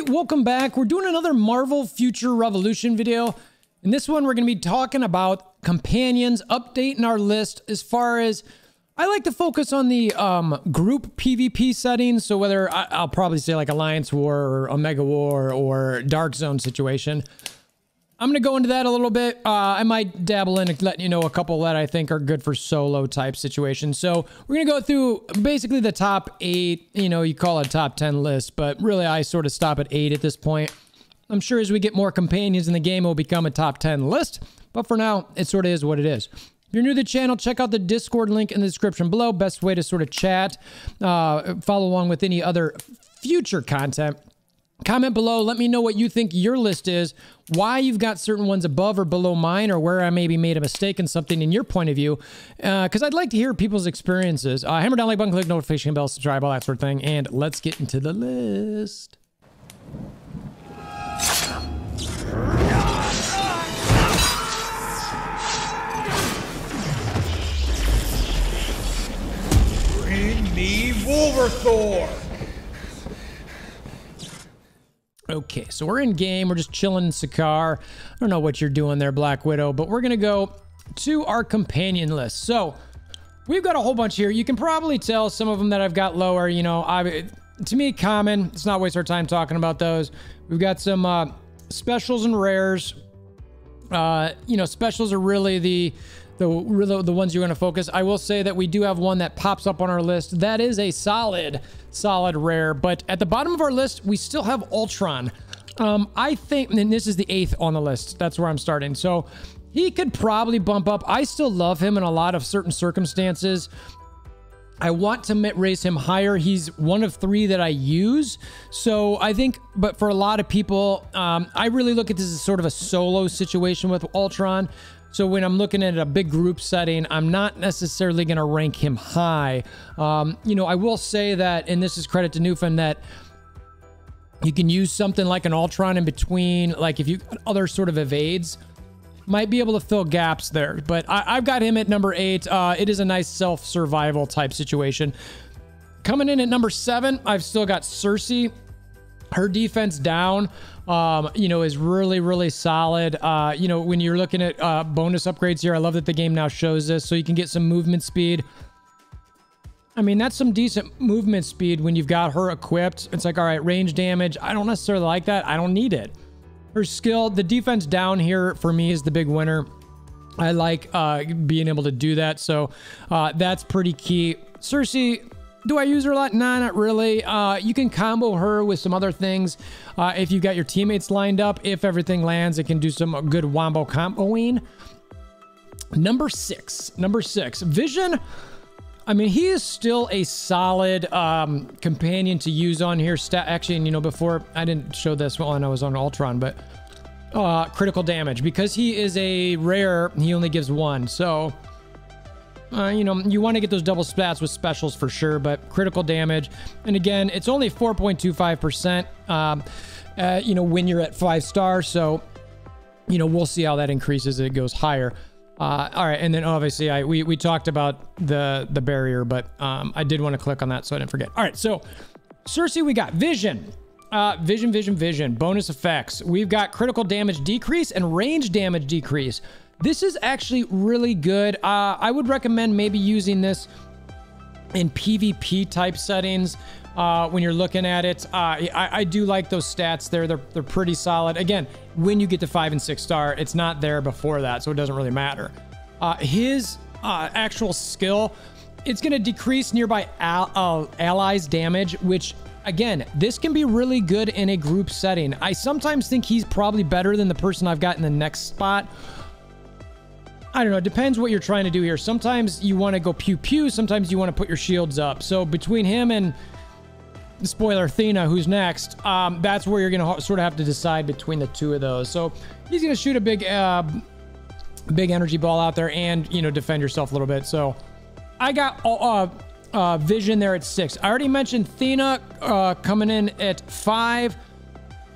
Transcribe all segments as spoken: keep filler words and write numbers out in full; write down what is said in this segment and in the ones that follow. everybody, welcome back. We're doing another Marvel Future Revolution video. In this one, we're going to be talking about Companions, updating our list. As far as, I like to focus on the um, group PvP settings, so whether, I, I'll probably say like Alliance War or Omega War or Dark Zone situation. I'm going to go into that a little bit. Uh, I might dabble in and let you know a couple that I think are good for solo type situations. So we're going to go through basically the top eight, you know, you call it a top ten list, but really I sort of stop at eight at this point. I'm sure as we get more companions in the game, it will become a top ten list, but for now, it sort of is what it is. If you're new to the channel, check out the Discord link in the description below. Best way to sort of chat, uh, follow along with any other future content. Comment below, let me know what you think your list is, why you've got certain ones above or below mine, or where I maybe made a mistake in something in your point of view, because uh, I'd like to hear people's experiences. Uh, hammer down, like button, click notification bell, subscribe, all that sort of thing, and let's get into the list. Bring me WolverThor! Okay, so we're in game. We're just chilling in Sakaar. I don't know what you're doing there, Black Widow, but we're going to go to our companion list. So we've got a whole bunch here. You can probably tell some of them that I've got lower. You know, I, to me, common. Let's not waste our time talking about those. We've got some uh, specials and rares. Uh, you know, specials are really the... The, the ones you're going to focus. I will say that we do have one that pops up on our list. That is a solid, solid rare. But at the bottom of our list, we still have Ultron. Um, I think, and this is the eighth on the list. That's where I'm starting. So he could probably bump up. I still love him in a lot of certain circumstances. I want to raise him higher. He's one of three that I use. So I think, but for a lot of people, um, I really look at this as sort of a solo situation with Ultron. So when I'm looking at a big group setting, I'm not necessarily going to rank him high. Um, you know, I will say that, and this is credit to Newfin, that you can use something like an Ultron in between, like if you other sort of evades, might be able to fill gaps there. But I, I've got him at number eight. Uh, it is a nice self-survival type situation. Coming in at number seven, I've still got Cersei. Her defense down, um, you know, is really, really solid. Uh, you know, when you're looking at uh, bonus upgrades here, I love that the game now shows this, so you can get some movement speed. I mean, that's some decent movement speed when you've got her equipped. It's like, all right, range damage. I don't necessarily like that. I don't need it. Her skill, the defense down here for me is the big winner. I like uh, being able to do that, so uh, that's pretty key. Cersei... Do I use her a lot? Nah, not really. Uh, you can combo her with some other things. Uh, if you've got your teammates lined up, if everything lands, it can do some good wombo comboing. Number six. Number six. Vision. I mean, he is still a solid um, companion to use on here. Stat Actually, you know, before I didn't show this one, I was on Ultron, but uh, critical damage. Because he is a rare, he only gives one. So... Uh, you know, you want to get those double splats with specials for sure, but critical damage. And again, it's only four point two five percent, um, uh, you know, when you're at five star. So, you know, we'll see how that increases as it goes higher. Uh, all right. And then obviously I, we, we talked about the, the barrier, but um, I did want to click on that so I didn't forget. All right. So Cersei, we got Vision, uh, Vision, Vision, Vision, bonus effects. We've got critical damage decrease and range damage decrease. This is actually really good. Uh, I would recommend maybe using this in PvP type settings uh, when you're looking at it. Uh, I, I do like those stats there. They're, they're pretty solid. Again, when you get to five and six star, it's not there before that, so it doesn't really matter. Uh, his uh, actual skill, it's gonna decrease nearby al uh, allies damage, which again, this can be really good in a group setting. I sometimes think he's probably better than the person I've got in the next spot. I don't know. It depends what you're trying to do here. Sometimes you want to go pew pew. Sometimes you want to put your shields up. So between him and spoiler Athena, who's next, um, that's where you're going to sort of have to decide between the two of those. So he's going to shoot a big, uh, big energy ball out there and, you know, defend yourself a little bit. So I got uh, uh, Vision there at six. I already mentioned Athena uh, coming in at five.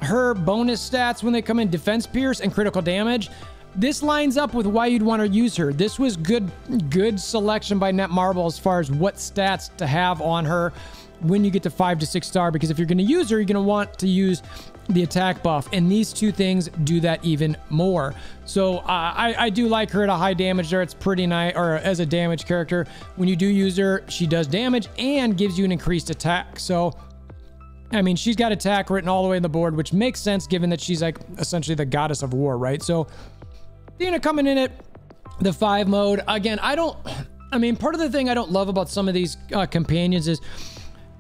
Her bonus stats when they come in, defense pierce and critical damage. This lines up with why you'd want to use her. This was good good selection by Netmarble as far as what stats to have on her. when you get to five to six star, because if you're going to use her, you're going to want to use the attack buff, and these two things do that even more. So uh, I, I do like her at a high damage there. It's pretty nice, or as a damage character. When you do use her, she does damage and gives you an increased attack. So, I mean, she's got attack written all the way on the board, which makes sense given that she's like essentially the goddess of war, right? So Athena coming in at the five mode. Again, I don't, I mean, part of the thing I don't love about some of these uh, companions is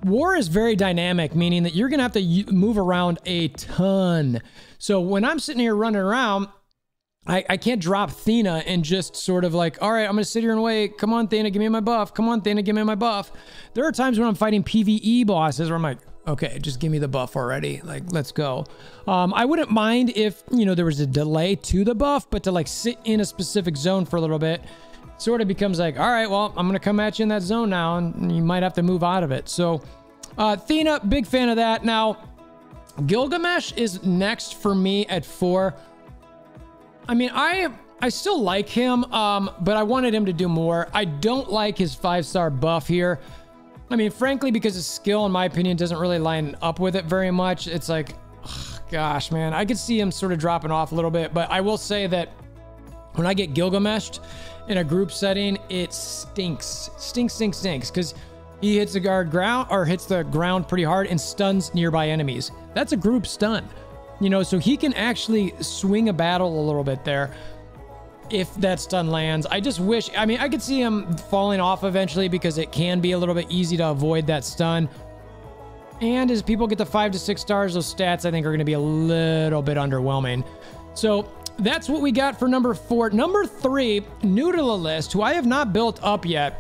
war is very dynamic, meaning that you're going to have to move around a ton. So when I'm sitting here running around, I, I can't drop Athena and just sort of like, all right, I'm going to sit here and wait. Come on, Athena, give me my buff. Come on, Athena, give me my buff. There are times when I'm fighting P V E bosses where I'm like, okay, just give me the buff already. Like, let's go. Um, I wouldn't mind if, you know, there was a delay to the buff, but to like sit in a specific zone for a little bit sort of becomes like, all right, well, I'm going to come at you in that zone now, and you might have to move out of it. So uh, Athena, big fan of that. Now, Gilgamesh is next for me at four. I mean, I I still like him, um, but I wanted him to do more. I don't like his five-star buff here. I mean, frankly, because his skill, in my opinion, doesn't really line up with it very much. It's like, oh, gosh, man, I could see him sort of dropping off a little bit, but I will say that when I get Gilgameshed in a group setting, it stinks, stinks, stinks, stinks, because he hits the guard ground or hits the ground pretty hard and stuns nearby enemies. That's a group stun, you know, so he can actually swing a battle a little bit there if that stun lands. I just wish, I mean, I could see him falling off eventually because it can be a little bit easy to avoid that stun. And as people get to five to six stars, those stats I think are going to be a little bit underwhelming. So that's what we got for number four. Number three, new to the list, who I have not built up yet,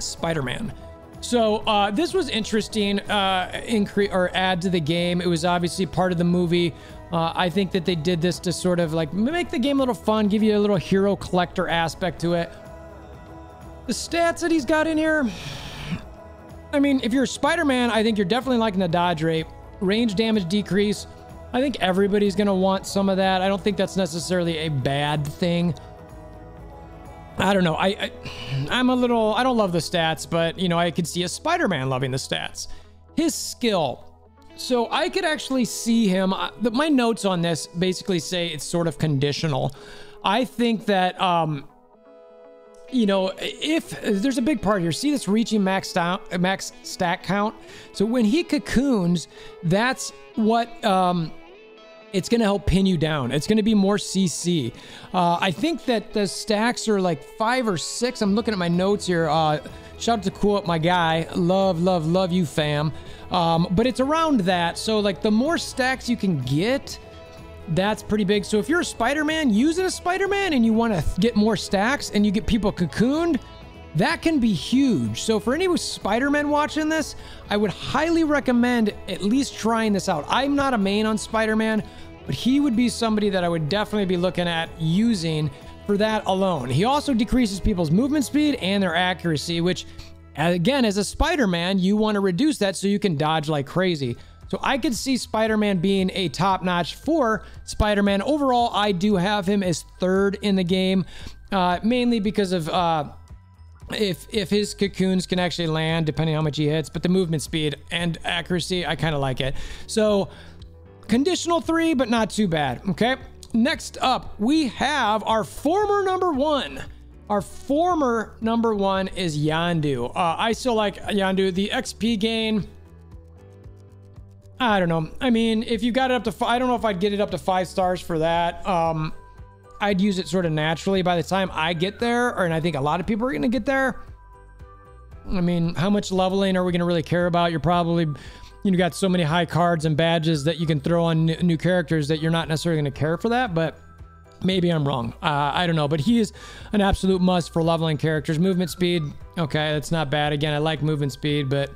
Spider-Man. So uh, this was interesting uh, increase or add to the game. It was obviously part of the movie. Uh, I think that they did this to sort of like make the game a little fun, give you a little hero collector aspect to it. The stats that he's got in here, I mean, if you're Spider-Man, I think you're definitely liking the dodge rate, range damage decrease. I think everybody's going to want some of that. I don't think that's necessarily a bad thing. I don't know. I, I, I'm a little, I don't love the stats, but you know, I could see a Spider-Man loving the stats. His skill. So I could actually see him. My notes on this basically say it's sort of conditional. I think that, um, you know, if there's a big part here, see this reaching max, down, max stack count. So when he cocoons, that's what um, it's going to help pin you down. It's going to be more C C. Uh, I think that the stacks are like five or six. I'm looking at my notes here. Uh, shout out to Cool Up, my guy. Love, love, love you, fam. Um, but it's around that. So like the more stacks you can get, that's pretty big. So if you're a Spider-Man using a Spider-Man and you want to get more stacks and you get people cocooned, that can be huge. So for any Spider-Man watching this, I would highly recommend at least trying this out. I'm not a main on Spider-Man, but he would be somebody that I would definitely be looking at using for that alone. He also decreases people's movement speed and their accuracy, which again, as a Spider-Man, you want to reduce that so you can dodge like crazy. So I could see Spider-Man being a top-notch for Spider-Man. Overall, I do have him as third in the game, uh, mainly because of uh, if if his cocoons can actually land, depending on how much he hits, but the movement speed and accuracy, I kind of like it. So conditional three, but not too bad, okay? Next up, we have our former number one. Our former number one is Yondu. Uh, I still like Yondu. The X P gain, I don't know. I mean, if you got it up to, I don't know if I'd get it up to five stars for that. Um, I'd use it sort of naturally by the time I get there, or, and I think a lot of people are going to get there. I mean, how much leveling are we going to really care about? You're probably, you know, got so many high cards and badges that you can throw on new characters that you're not necessarily going to care for that, but maybe I'm wrong. Uh, I don't know, but he is an absolute must for leveling characters. Movement speed, okay, that's not bad. Again, I like movement speed, but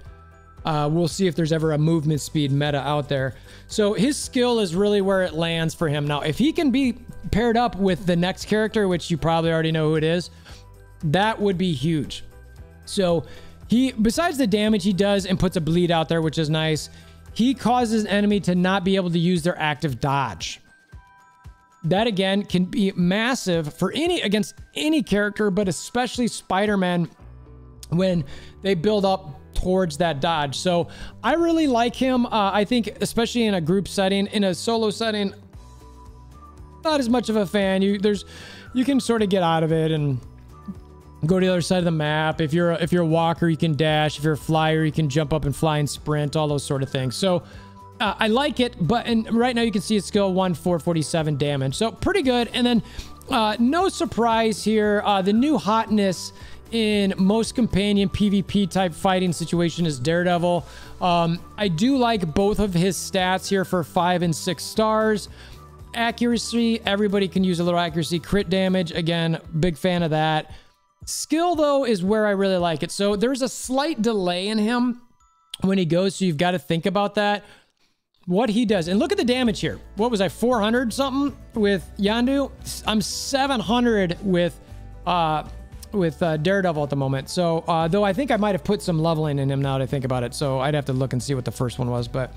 uh, we'll see if there's ever a movement speed meta out there. So his skill is really where it lands for him. Now, if he can be paired up with the next character, which you probably already know who it is, that would be huge. So he, besides the damage he does and puts a bleed out there, which is nice, he causes an enemy to not be able to use their active dodge. That again can be massive for any against any character, but especially Spider-Man when they build up towards that dodge. So I really like him. Uh, I think especially in a group setting, in a solo setting, not as much of a fan. You there's, you can sort of get out of it and go to the other side of the map. If you're a, if you're a walker, you can dash. If you're a flyer, you can jump up and fly and sprint, all those sort of things. So uh, I like it, but and right now you can see it's skill one, four forty-seven damage. So pretty good. And then uh, no surprise here, uh, the new hotness in most companion PvP type fighting situation is Daredevil. Um, I do like both of his stats here for five and six stars. Accuracy, everybody can use a little accuracy. Crit damage, again, big fan of that. Skill though is where I really like it. So there's a slight delay in him when he goes, so you've got to think about that, what he does. And look at the damage here. What was I, four hundred something with Yondu? I'm seven hundred with uh with uh, Daredevil at the moment. So uh though I think I might have put some leveling in him now that I think about it, so I'd have to look and see what the first one was, but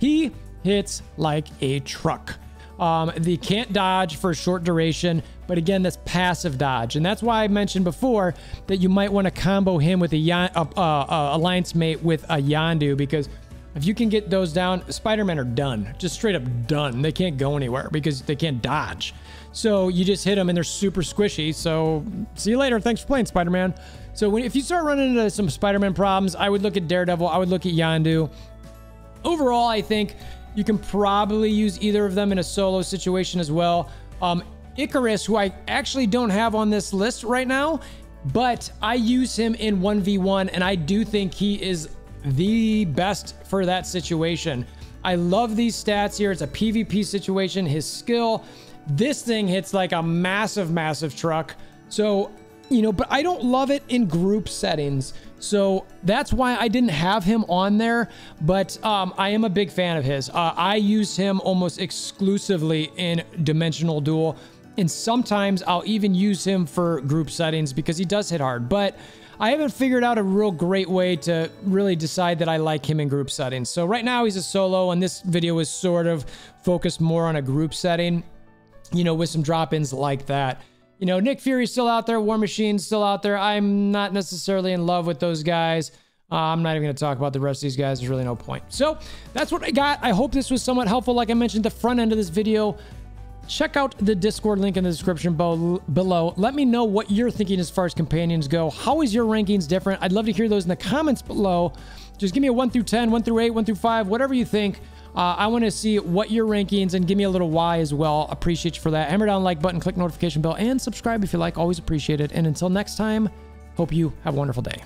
he hits like a truck. Um, they can't dodge for a short duration, but again, that's passive dodge, and that's why I mentioned before that you might want to combo him with a Yon uh, uh, uh, alliance mate with a Yondu, because if you can get those down, Spider-Man are done, just straight up done. They can't go anywhere because they can't dodge. So you just hit them and they're super squishy. So see you later. Thanks for playing, Spider-Man. So when, if you start running into some Spider-Man problems, I would look at Daredevil. I would look at Yondu. Overall, I think you can probably use either of them in a solo situation as well. Um, Icarus, who I actually don't have on this list right now, but I use him in one v one, and I do think he is the best for that situation. I love these stats here. It's a PvP situation. His skill, this thing hits like a massive, massive truck. So, you know, but I don't love it in group settings. So that's why I didn't have him on there, but um, I am a big fan of his. Uh, I use him almost exclusively in Dimensional Duel, and sometimes I'll even use him for group settings because he does hit hard, but I haven't figured out a real great way to really decide that I like him in group settings. So right now he's a solo, and this video is sort of focused more on a group setting, you know, with some drop-ins like that. You know, Nick Fury's still out there. War Machine's still out there. I'm not necessarily in love with those guys. Uh, I'm not even going to talk about the rest of these guys. There's really no point. So that's what I got. I hope this was somewhat helpful. Like I mentioned at the front end of this video, check out the Discord link in the description below. Let me know what you're thinking as far as companions go. How is your rankings different? I'd love to hear those in the comments below. Just give me a one through ten, one through eight, one through five, whatever you think. Uh, I want to see what your rankings, and give me a little why as well. Appreciate you for that. Hammer down the like button, click notification bell, and subscribe if you like. Always appreciate it. And until next time, hope you have a wonderful day.